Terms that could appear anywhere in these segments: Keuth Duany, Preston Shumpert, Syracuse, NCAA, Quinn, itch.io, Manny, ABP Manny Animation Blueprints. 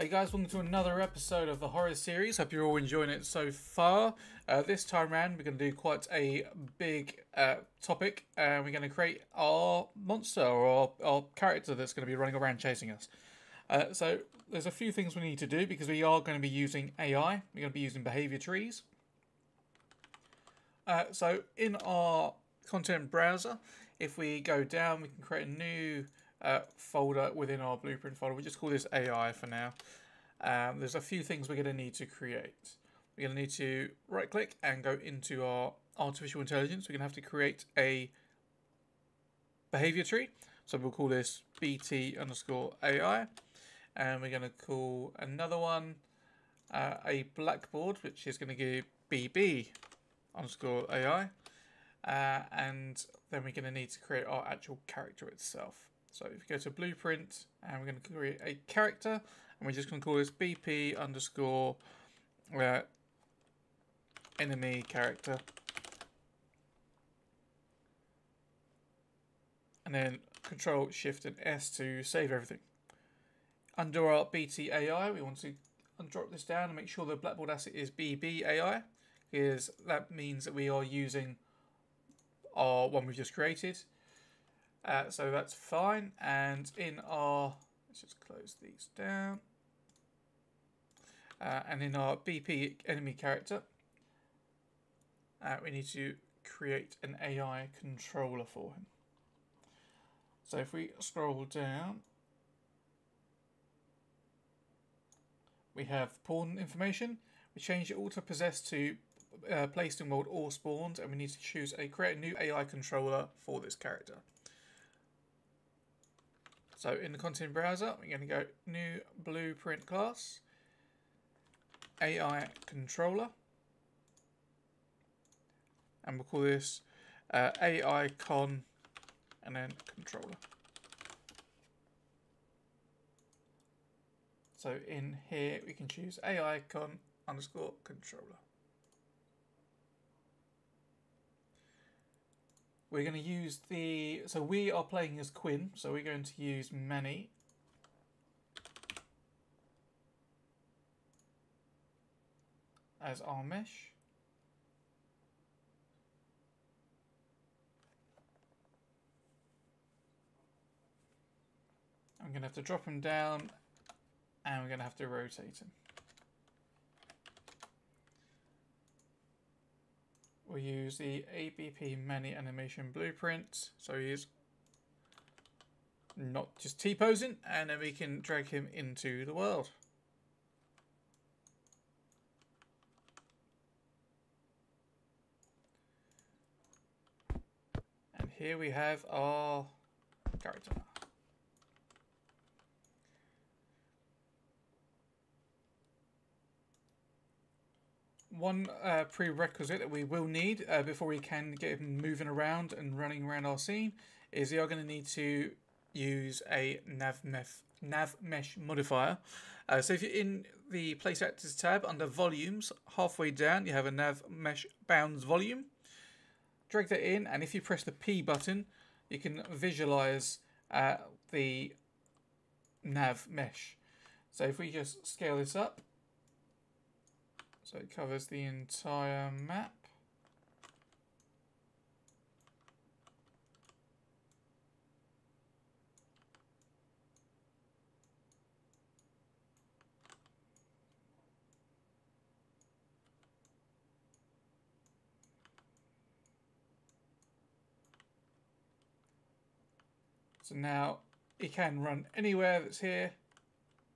Hey guys, welcome to another episode of the horror series. Hope you're all enjoying it so far. This time around we're going to do quite a big topic, and we're going to create our monster or our character that's going to be running around chasing us. So there's a few things we need to do because we are going to be using AI. We're going to be using behavior trees. So in our content browser, if we go down, we can create a new folder within our blueprint folder. We just call this AI for now. There's a few things we're going to need to create. We're going to need to right click and go into our artificial intelligence. We're going to have to create a behavior tree. So we'll call this BT_AI. And we're going to call another one a blackboard, which is going to give BB_AI. And then we're going to need to create our actual character itself. So if you go to blueprint and we're going to create a character, and we're just going to call this BP_enemy character. And then Control Shift and S to save everything. Under our BT AI, we want to drop this down and make sure the blackboard asset is BB AI, because that means that we are using our one we've just created. So that's fine, and in our, let's just close these down, and in our BP enemy character, we need to create an AI controller for him. So if we scroll down, we have pawn information. We change it all to possessed to placed in world or spawned, and we need to choose create a new AI controller for this character. So in the content browser, we're going to go new blueprint class, AI controller, and we'll call this AI con and then controller. So in here, we can choose AI con _controller. We're going to use the, so we are playing as Quinn, so we're going to use Manny. As our mesh. I'm going to have to drop him down, and we're going to have to rotate him. We'll use the ABP Manny Animation Blueprints, so he is not just T-posing, and then we can drag him into the world. And here we have our character. One prerequisite that we will need before we can get him moving around and running around our scene is we are going to need to use a nav mesh modifier. So if you're in the Place Actors tab under Volumes, halfway down you have a nav mesh bounds volume. Drag that in, and if you press the P button, you can visualize the nav mesh. So if we just scale this up, so it covers the entire map. So now he can run anywhere that's here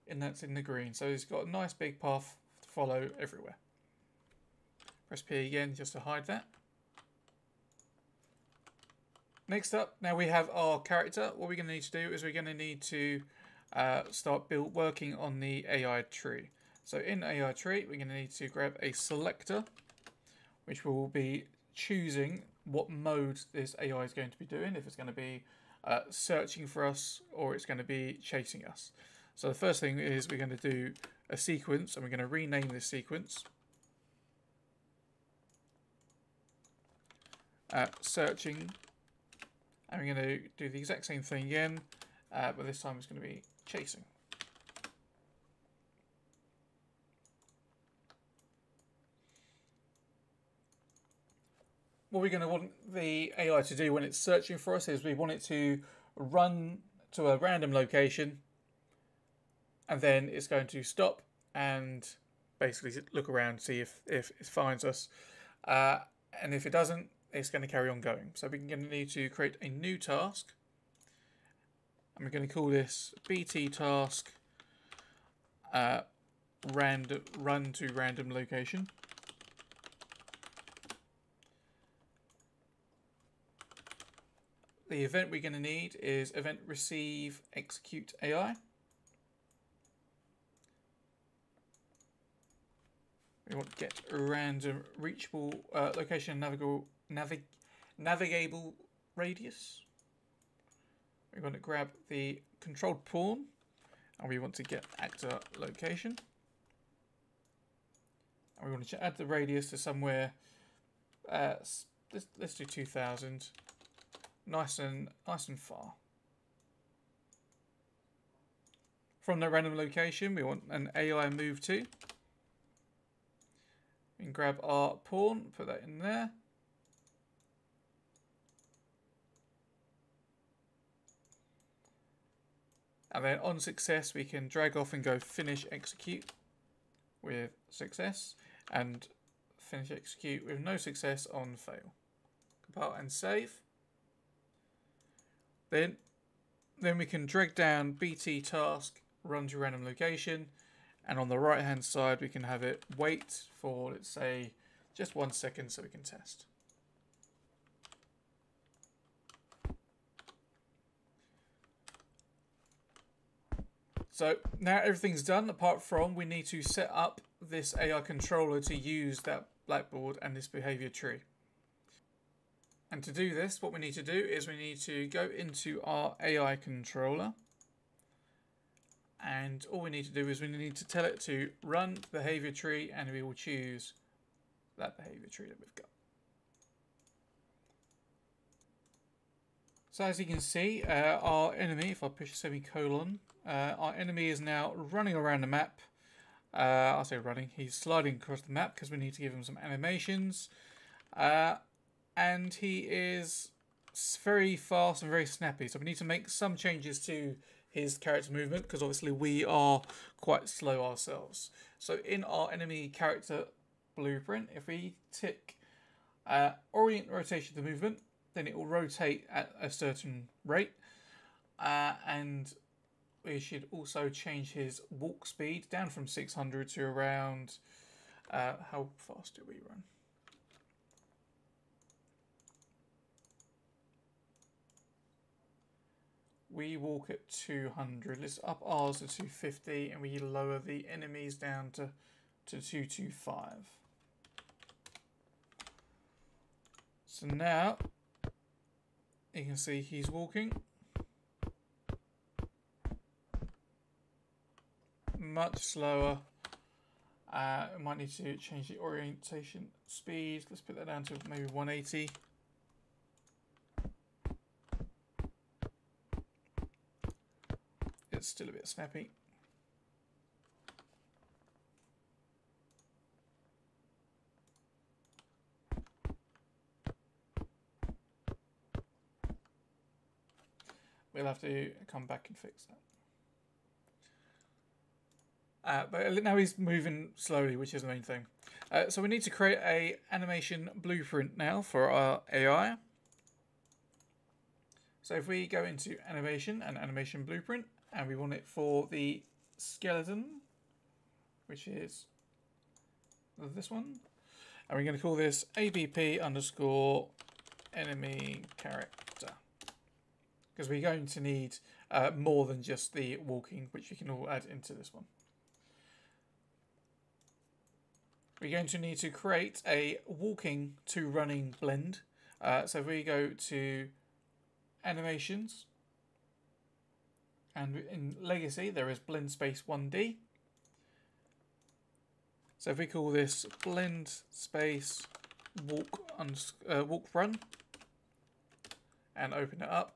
and that's in the green. So he's got a nice big path to follow everywhere. Press P again just to hide that. Next up, now we have our character. What we're going to need to do is we're going to need to start working on the AI tree. So in AI tree, we're going to need to grab a selector, which will be choosing what mode this AI is going to be doing, if it's going to be searching for us or it's going to be chasing us. So the first thing is we're going to do a sequence, and we're going to rename this sequence. Searching, and we're going to do the exact same thing again, but this time it's going to be chasing. what we're going to want the AI to do when it's searching for us is we want it to run to a random location, and then it's going to stop and basically look around, see if it finds us, and if it doesn't, it's going to carry on going. So we're going to need to create a new task, and we're going to call this BT task run to random location. The event we're going to need is event receive execute AI. We want to get random reachable location navigable navigable radius. We're going to grab the controlled pawn, and we want to get actor location. And we want to add the radius to somewhere. Let's do 2000. Nice and far. From that random location, we want an AI move to. We can grab our pawn, put that in there. And then on success, we can drag off and go finish execute with success, and finish execute with no success on fail. Compile and save. Then we can drag down BT task run to random location, and on the right hand side we can have it wait for, let's say, just 1 second so we can test. So now everything's done apart from we need to set up this AI controller to use that blackboard and this behavior tree. And to do this, what we need to do is we need to go into our AI controller, and all we need to do is we need to tell it to run behavior tree, and we will choose that behavior tree that we've got. So as you can see, our enemy, if I push a semicolon, our enemy is now running around the map. I say running, he's sliding across the map because we need to give him some animations. And he is very fast and very snappy, so we need to make some changes to his character movement because obviously we are quite slow ourselves. So in our enemy character blueprint, if we tick orient rotation to movement, then it will rotate at a certain rate, and we should also change his walk speed down from 600 to around how fast do we run? We walk at 200. Let's up ours to 250, and we lower the enemies down to 225. So now you can see he's walking much slower. We might need to change the orientation speed. Let's put that down to maybe 180. Still a bit snappy. We'll have to come back and fix that. But now he's moving slowly, which is the main thing. So we need to create an animation blueprint now for our AI. So if we go into animation and animation blueprint, and we want it for the skeleton, which is this one. And we're going to call this ABP underscore enemy character, because we're going to need more than just the walking, which we can all add into this one. We're going to need to create a walking to running blend. So if we go to animations, and in Legacy, there is Blend Space 1D. So if we call this Blend Space Walk Run and open it up,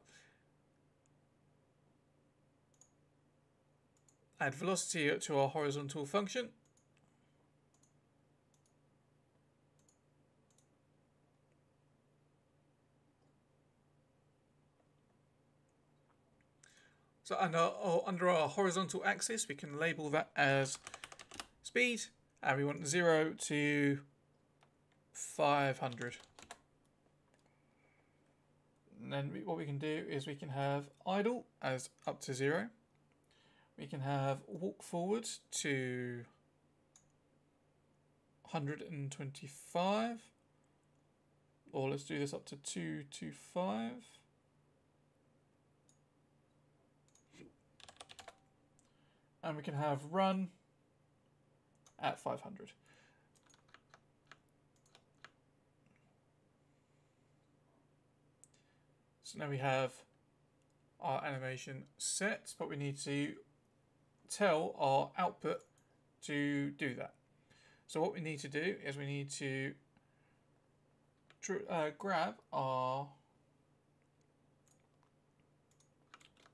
add velocity to our horizontal function. So under our horizontal axis, we can label that as speed, and we want 0 to 500. And then what we can do is we can have idle as up to 0. We can have walk forward to 125. Or let's do this up to 225. And we can have run at 500. So now we have our animation set, but we need to tell our output to do that. So what we need to do is we need to grab our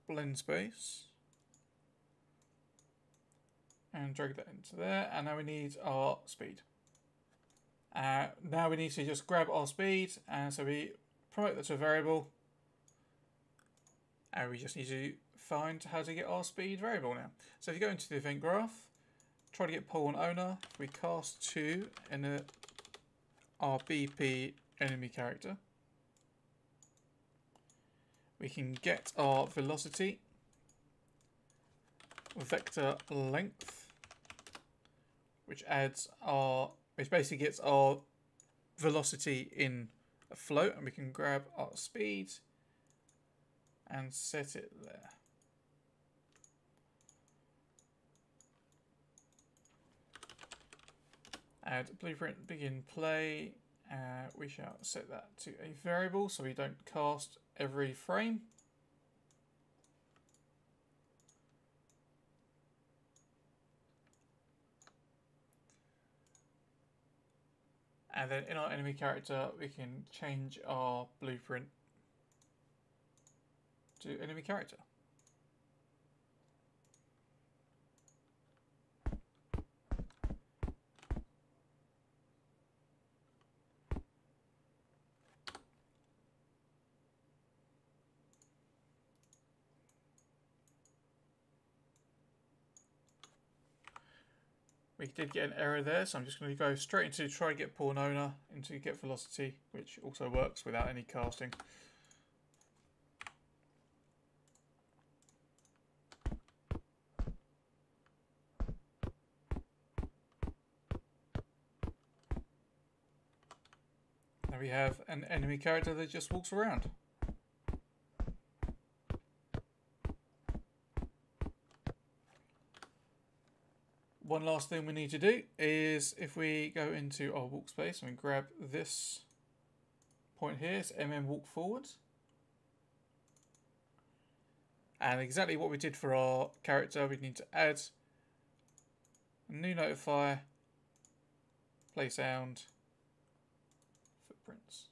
blend space and drag that into there, and now we need our speed. Now we need to just grab our speed, and so we promote that to a variable, and we just need to find how to get our speed variable now. So if you go into the event graph, try to get poll on owner, if we cast 2 in our BP enemy character, we can get our velocity, vector length, which basically gets our velocity in a float, and we can grab our speed and set it there. Add blueprint begin play. We shall set that to a variable so we don't cast every frame. And then in our enemy character, we can change our blueprint to enemy character. We did get an error there, so I'm just going to go straight into try get pawn owner into get velocity, which also works without any casting. Now we have an enemy character that just walks around. One last thing we need to do is if we go into our walk space and grab this point here, it's walk forward. And exactly what we did for our character, we need to add new notify, play sound, footprints.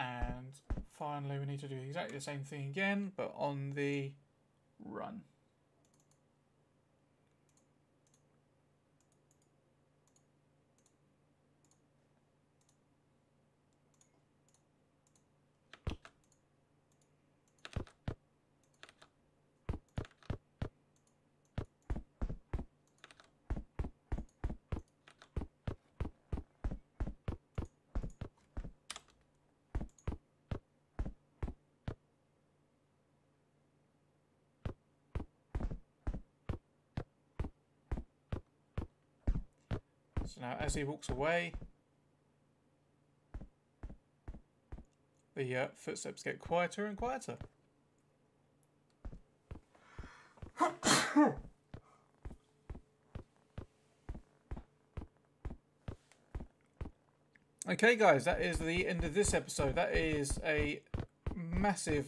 And finally, we need to do exactly the same thing again, but on the run. So now as he walks away, the footsteps get quieter and quieter. Okay guys, that is the end of this episode. That is a massive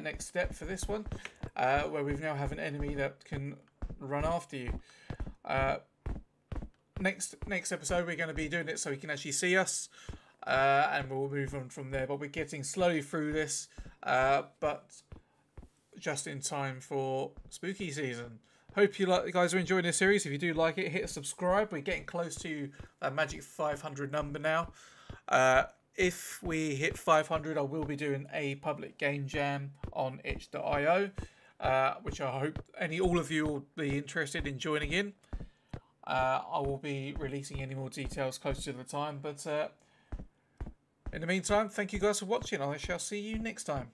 next step for this one, where we now have an enemy that can run after you. Next episode, we're going to be doing it so he can actually see us, and we'll move on from there. But we're getting slowly through this, but just in time for spooky season. Hope you guys are enjoying this series. If you do like it, hit subscribe. We're getting close to a magic 500 number now. If we hit 500, I will be doing a public game jam on itch.io, which I hope all of you will be interested in joining in. I will be releasing any more details closer to the time, but in the meantime, thank you guys for watching. I shall see you next time.